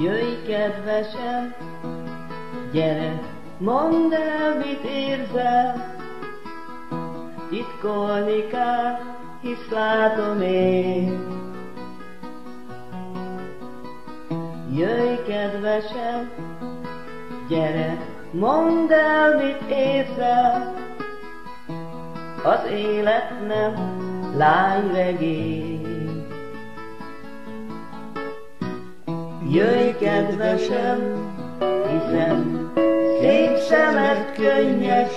Jöjj, kedvesem, gyere, mondd el, mit érzel. Titkolni kár, hisz látom én. Jöjj, kedvesem, gyere, mondd el, mit érzel. Az élet nem lányregény. Jöjj, kedvesem, hiszen szép szemed könnyes,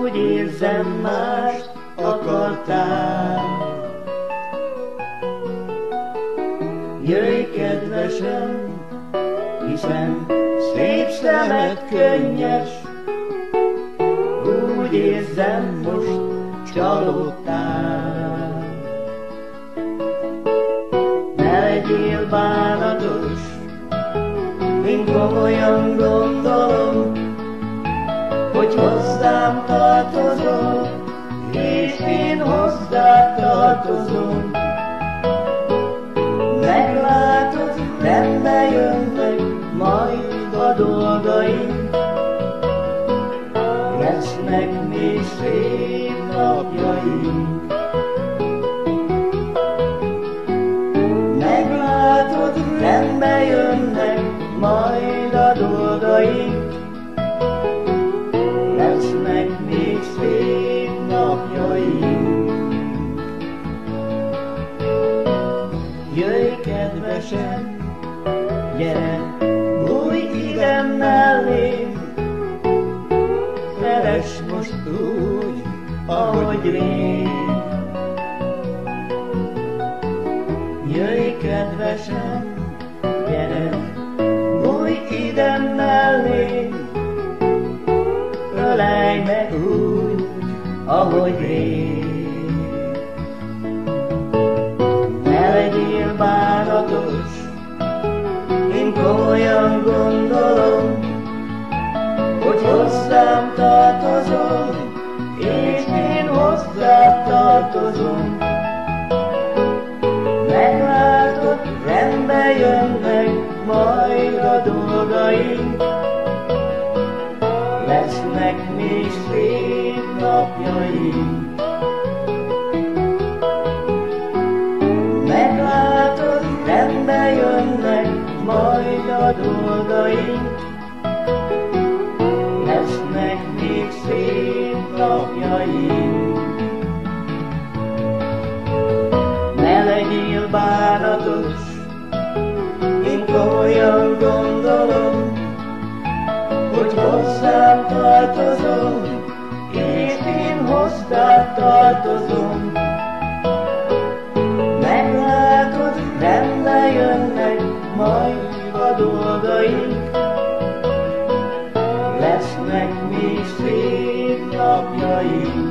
úgy érzem, mást akartál. Jöjj, kedvesem, hiszen szép szemed könnyes, úgy érzem, most csalódtál. Legyél bánatos, mint komolyan gondolom, hogy hozzám tartozol, és én hozzád tartozom. Meglátod, rendbe jönnek majd a dolgaim, lesznek még szép napjaim. Rendbe jönnek majd a dolgaim, lesznek még szép napjaim. Jöjj, kedvesem, gyere, bújj idem mellém, szeress most úgy, ahogy rég. Jöjj, kedvesem, gyere, bújj ide mellém, ölelj meg úgy, ahogy rég. Ne legyél bánatos, én komolyan gondolom, hogy hozzám tartozol, és én hozzád tartozom. Meglátod, rendbe jönnek majd a dolgaim, lesznek még szép napjaim. Meglátod, rendbe jönnek majd a dolgaim, lesznek még szép napjaim. Legyél bánatos, én komolyan gondolom, hogy hozzám tartozom, és én hozzád tartozom. Meglátod, rendbe jönnek majd a dolgaink, lesznek még szép napjaink.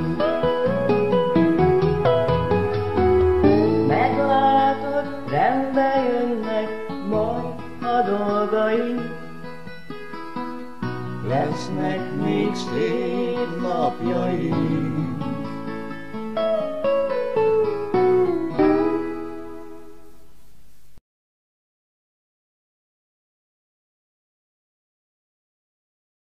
Rendbe jönnek majd a dolgaim, lesznek még szép napjaim.